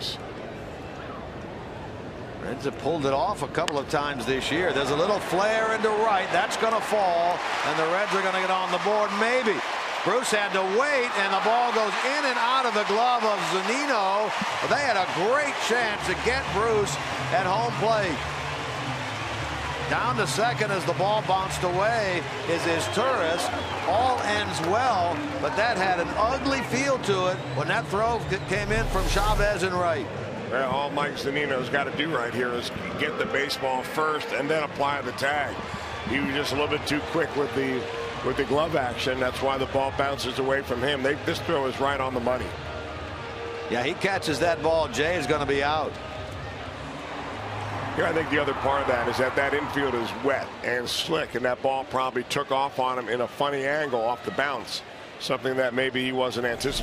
Reds. Reds have pulled it off a couple of times this year. There's a little flare into right. That's going to fall, and the Reds are going to get on the board maybe. Bruce had to wait, and the ball goes in and out of the glove of Zunino. They had a great chance to get Bruce at home plate. Down to second as the ball bounced away is Torres. All ends well, but that had an ugly feel to it when that throw came in from Chavez in right. Well, all Mike Zunino's got to do right here is get the baseball first and then apply the tag. He was just a little bit too quick with the glove action. That's why the ball bounces away from him. This throw is right on the money. Yeah, he catches that ball, Jay is going to be out. Here, I think the other part of that is that infield is wet and slick, and that ball probably took off on him in a funny angle off the bounce, something that maybe he wasn't anticipating.